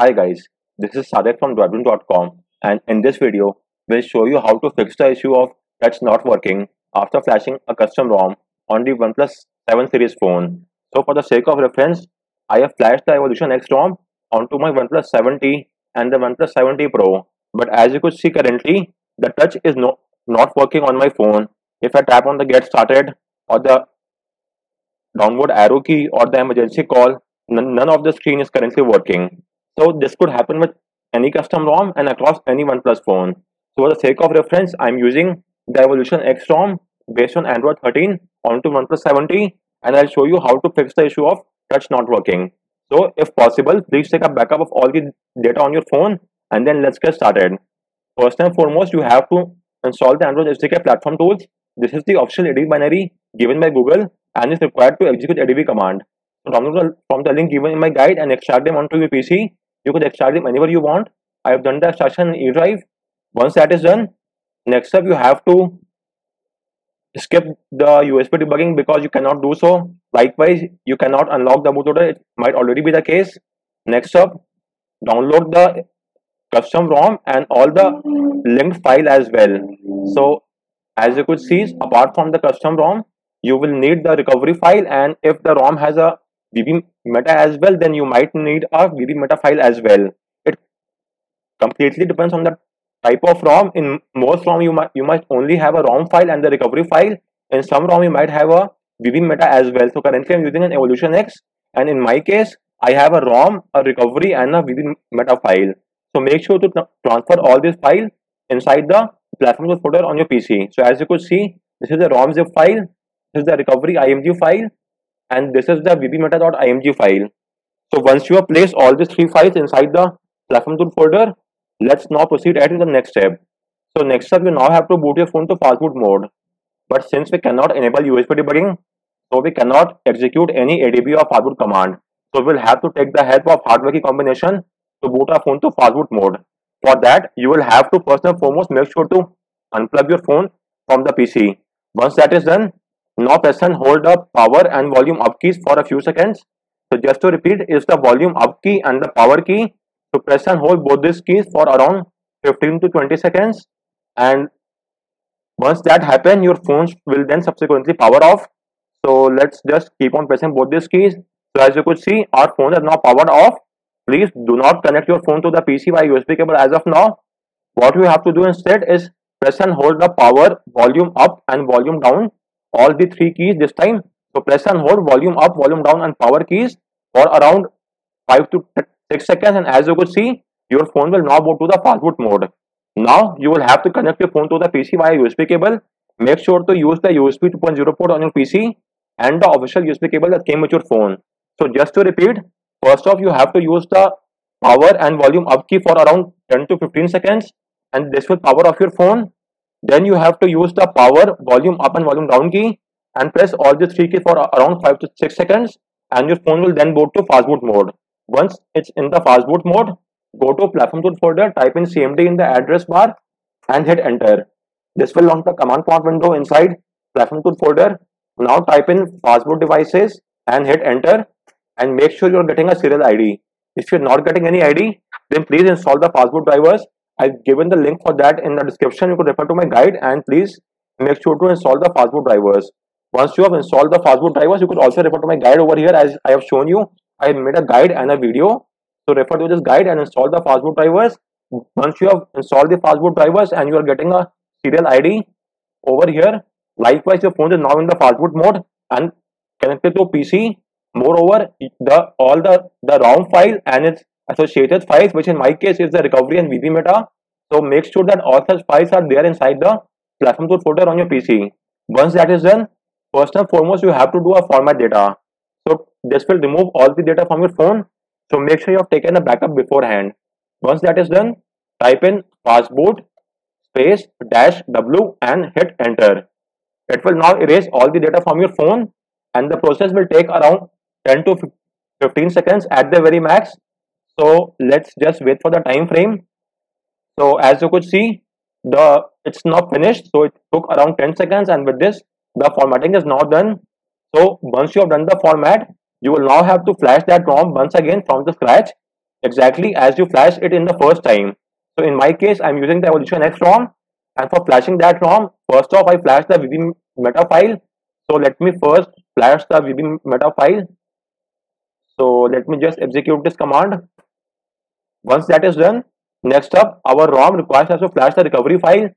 Hi guys, this is Sadek from Droidwin.com, and in this video, we'll show you how to fix the issue of touch not working after flashing a custom ROM on the OnePlus 7 series phone. So for the sake of reference, I have flashed the Evolution X ROM onto my OnePlus 7T and the OnePlus 7T Pro. But as you could see currently, the touch is not working on my phone. If I tap on the get started or the downward arrow key or the emergency call, none of the screen is currently working. So this could happen with any custom ROM and across any OnePlus phone. So for the sake of reference, I am using the Evolution X ROM based on Android 13 onto OnePlus 7T, and I'll show you how to fix the issue of touch not working. So if possible, please take a backup of all the data on your phone, and then let's get started. First and foremost, you have to install the Android SDK Platform Tools. This is the official ADB binary given by Google and is required to execute ADB command. So from the link given in my guide and extract them onto your PC. You could extract them anywhere you want. I have done the extraction in eDrive. Once that is done, next up you have to skip the USB debugging because you cannot do so. Likewise, you cannot unlock the bootloader. It might already be the case. Next up, download the custom ROM and all the linked file as well. So as you could see, apart from the custom ROM, you will need the recovery file, and if the ROM has a VB meta as well, then you might need a VB meta file as well. It completely depends on the type of ROM. In most ROM you might only have a ROM file and the recovery file. In some ROM you might have a VB meta as well. So currently I'm using an Evolution X, and in my case I have a ROM, a recovery and a VB meta file. So make sure to transfer all these files inside the platform folder on your PC. So as you could see, this is the ROM zip file, this is the recovery IMG file, and this is the vbmeta.img file. So once you have placed all these three files inside the platform tool folder, let's now proceed ahead to the next step. So next up, you now have to boot your phone to fast boot mode. But since we cannot enable USB debugging, so we cannot execute any ADB or fast boot command. So we'll have to take the help of hardware key combination to boot our phone to fast boot mode. For that, you will have to first and foremost make sure to unplug your phone from the PC. Once that is done, now press and hold the power and volume up keys for a few seconds. So just to repeat, it's the volume up key and the power key. So press and hold both these keys for around 15 to 20 seconds. And once that happens, your phone will then subsequently power off. So let's just keep on pressing both these keys. So as you could see, our phones are now powered off. Please do not connect your phone to the PC by USB cable as of now. What you have to do instead is press and hold the power, volume up and volume down, all the three keys this time. So press and hold volume up, volume down and power keys for around 5 to 6 seconds, and as you could see, your phone will now go to the fast boot mode. Now you will have to connect your phone to the PC via USB cable. Make sure to use the USB 2.0 port on your PC and the official USB cable that came with your phone. So just to repeat, first off you have to use the power and volume up key for around 10 to 15 seconds, and this will power off your phone. Then you have to use the power, volume up and volume down key and press all these three keys for around 5 to 6 seconds, and your phone will then boot to fast boot mode. Once it's in the fast boot mode, go to platform tool folder, type in CMD in the address bar and hit enter. This will launch the command prompt window inside platform tool folder. Now type in fast boot devices and hit enter, and make sure you're getting a serial ID. If you're not getting any ID, then please install the fast boot drivers. I've given the link for that in the description. You could refer to my guide, and please make sure to install the fast boot drivers. Once you have installed the fast boot drivers, you could also refer to my guide over here. As I have shown you, I made a guide and a video. So refer to this guide and install the fast boot drivers. Once you have installed the fast boot drivers and you are getting a serial ID over here, likewise your phone is now in the fast boot mode and connected to PC. Moreover, all the ROM file and its associated files, which in my case is the recovery and VB meta. So make sure that all such files are there inside the platform tool folder on your PC. Once that is done, first and foremost you have to do a format data. So this will remove all the data from your phone. So make sure you have taken a backup beforehand. Once that is done, type in fastboot space dash w and hit enter. It will now erase all the data from your phone, and the process will take around 10 to 15 seconds at the very max. So let's just wait for the time frame. So as you could see, it's not finished. So it took around 10 seconds, and with this the formatting is now done. So once you have done the format, you will now have to flash that ROM once again from the scratch. exactly as you flash it in the first time. So in my case, I'm using the Evolution X ROM, and for flashing that ROM, first off I flash the VB meta file. So let me first flash the VB meta file. So let me just execute this command. Once that is done, next up our ROM requires us to flash the recovery file.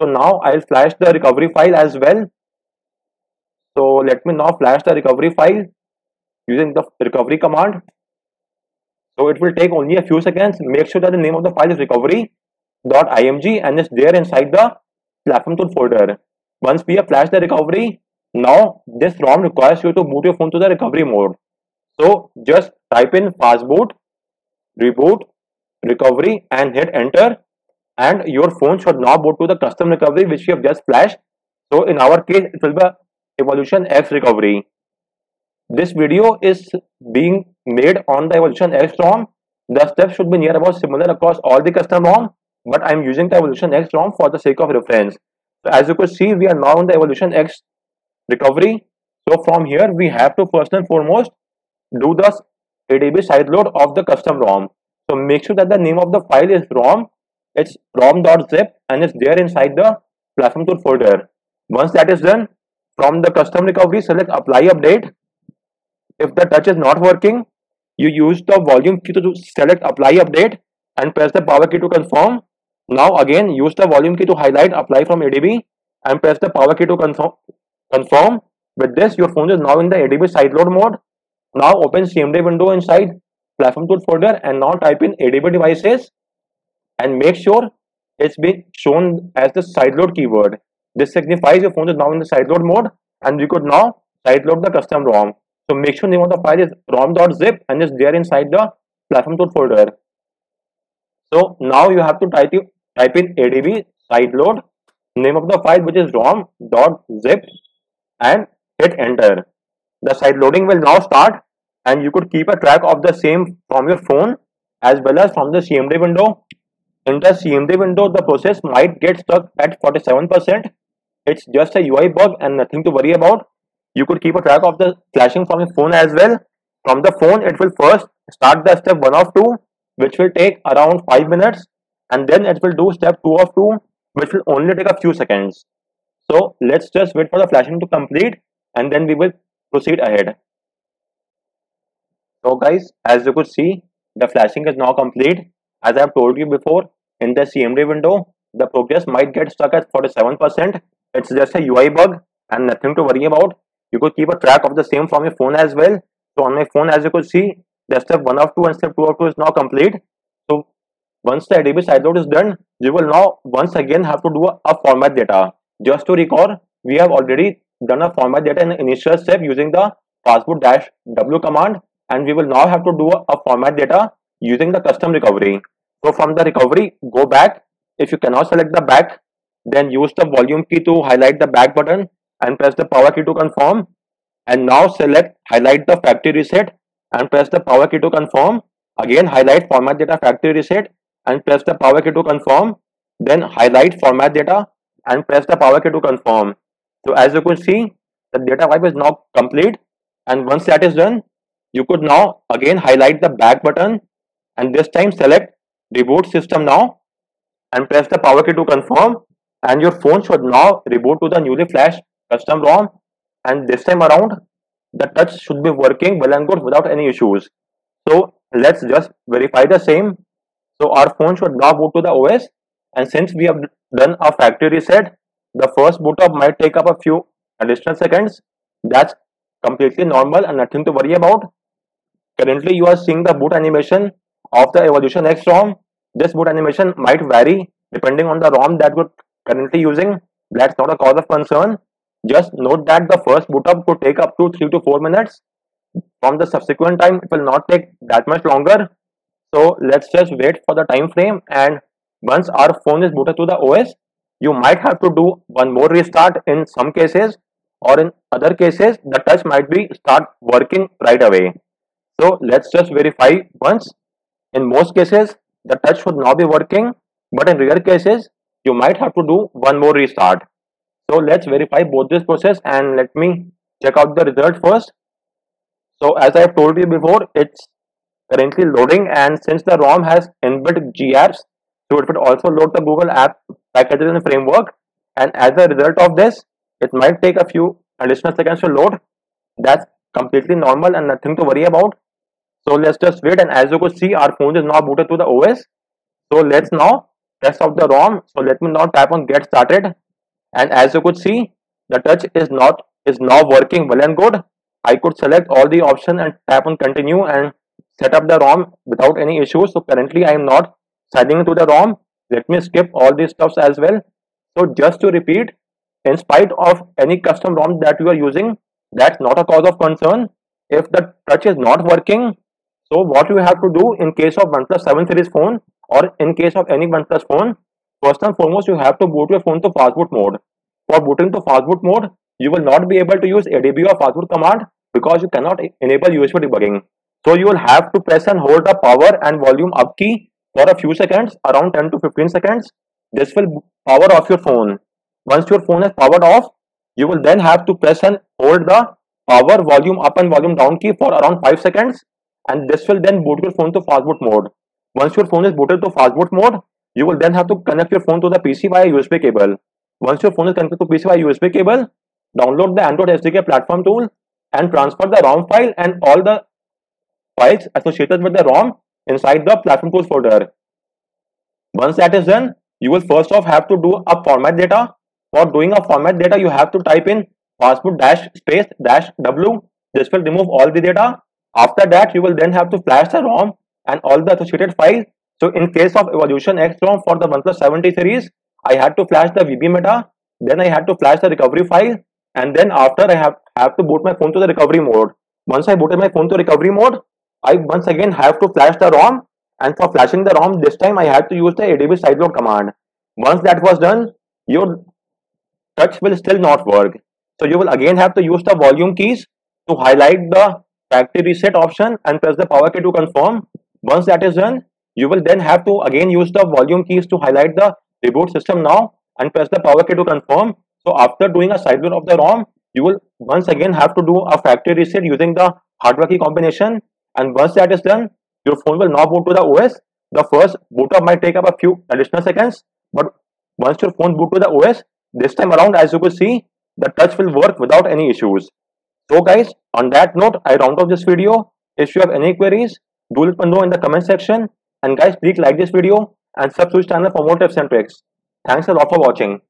So now I'll flash the recovery file as well. So let me now flash the recovery file using the recovery command. So it will take only a few seconds. Make sure that the name of the file is recovery.img and it's there inside the platform tool folder. Once we have flashed the recovery, now this ROM requires you to boot your phone to the recovery mode. So just type in fastboot, reboot, recovery and hit enter, and your phone should now boot to the custom recovery which we have just flashed. So in our case, it will be Evolution X recovery. This video is being made on the Evolution X ROM. The steps should be near about similar across all the custom ROM, but I am using the Evolution X ROM for the sake of reference. So as you could see, we are now in the Evolution X recovery. So from here, we have to first and foremost do the ADB sideload of the custom ROM. So make sure that the name of the file is ROM, it's rom.zip, and it's there inside the platform tool folder. Once that is done, from the custom recovery, select apply update. If the touch is not working, you use the volume key to select apply update and press the power key to confirm. Now again, use the volume key to highlight apply from ADB and press the power key to confirm. With this, your phone is now in the ADB sideload mode. Now open CMD window inside platform tool folder and now type in ADB devices and make sure it's been shown as the sideload keyword. This signifies your phone is now in the sideload mode and you could now sideload the custom ROM. So make sure name of the file is rom.zip and it's there inside the platform tool folder. So now you have to type in ADB sideload, name of the file which is rom.zip, and hit enter. The sideloading will now start, and you could keep a track of the same from your phone as well as from the CMD window. In the CMD window, the process might get stuck at 47%. It's just a UI bug and nothing to worry about. You could keep a track of the flashing from your phone as well. From the phone, it will first start the step 1 of 2, which will take around 5 minutes, and then it will do step 2 of 2, which will only take a few seconds. So let's just wait for the flashing to complete and then we will proceed ahead. So guys, as you could see, the flashing is now complete. As I have told you before, in the CMD window, the progress might get stuck at 47%. It's just a UI bug and nothing to worry about. You could keep a track of the same from your phone as well. So on my phone, as you could see, the step 1 of 2 and step 2 of 2 is now complete. So once the ADB sideload is done, you will now once again have to do a format data. Just to recall, we have already done a format data in the initial step using the fastboot-w command, and we will now have to do a format data using the custom recovery. So from the recovery, go back. If you cannot select the back, then use the volume key to highlight the back button and press the power key to confirm, and now select highlight the factory reset and press the power key to confirm. Again, highlight format data factory reset and press the power key to confirm. Then highlight format data and press the power key to confirm. So as you could see, the data wipe is now complete, and once that is done, you could now again highlight the back button and this time select reboot system now and press the power key to confirm, and your phone should now reboot to the newly flashed custom ROM, and this time around the touch should be working well and good without any issues. So let's just verify the same. So our phone should now boot to the OS, and since we have done a factory reset, the first boot up might take up a few additional seconds. That's completely normal and nothing to worry about. Currently you are seeing the boot animation of the Evolution X ROM. This boot animation might vary depending on the ROM that we're currently using. That's not a cause of concern. Just note that the first boot up could take up to 3 to 4 minutes. From the subsequent time, it will not take that much longer. So let's just wait for the time frame, and once our phone is booted to the OS, you might have to do one more restart in some cases, or in other cases the touch might be start working right away. So let's just verify once. In most cases the touch should now be working, but in rare cases you might have to do one more restart. So let's verify both this process, and let me check out the result first. So as I have told you before, it's currently loading, and since the ROM has inbuilt GApps, so it would also load the Google app packages and framework, and as a result of this, it might take a few additional seconds to load. That's completely normal and nothing to worry about. So let's just wait, and as you could see, our phone is now booted to the OS. So let's now test out the ROM. So let me now tap on get started, and as you could see, the touch is now working well and good. I could select all the options and tap on continue and set up the ROM without any issues. So currently I am not signing into the ROM. Let me skip all these stuffs as well. So just to repeat, in spite of any custom ROM that you are using, that's not a cause of concern. If the touch is not working, so what you have to do in case of OnePlus 7 series phone or in case of any OnePlus phone, first and foremost, you have to boot your phone to fastboot mode. For booting to fastboot mode, you will not be able to use ADB or fastboot command because you cannot enable USB debugging. So you will have to press and hold the power and volume up key for a few seconds, around 10 to 15 seconds. This will power off your phone. Once your phone is powered off, you will then have to press and hold the power, volume up and volume down key for around 5 seconds, and this will then boot your phone to fastboot mode. Once your phone is booted to fastboot mode, you will then have to connect your phone to the PC via USB cable. Once your phone is connected to PC via USB cable, download the Android SDK Platform Tool and transfer the ROM file and all the files associated with the ROM inside the Platform Tools folder. Once that is done, you will first off have to do a format data. For doing a format data, you have to type in fastboot dash space dash w. This will remove all the data. After that, you will then have to flash the ROM and all the associated files. So in case of Evolution X ROM for the OnePlus 7T series, I had to flash the VB meta, then I had to flash the recovery file, and then after I have to boot my phone to the recovery mode. Once I booted my phone to recovery mode, I once again have to flash the ROM, and for flashing the ROM, this time I had to use the ADB sideload command. Once that was done, your touch will still not work. So you will again have to use the volume keys to highlight the factory reset option and press the power key to confirm. Once that is done, you will then have to again use the volume keys to highlight the reboot system now and press the power key to confirm. So after doing a sideload of the ROM, you will once again have to do a factory reset using the hardware key combination, and once that is done, your phone will now boot to the OS. The first boot up might take up a few additional seconds, but once your phone boot to the OS, this time around, as you could see, the touch will work without any issues. So guys, on that note, I round off this video. If you have any queries, do let me know in the comment section, and guys, please like this video and subscribe to the channel for more tips and tricks. Thanks a lot for watching.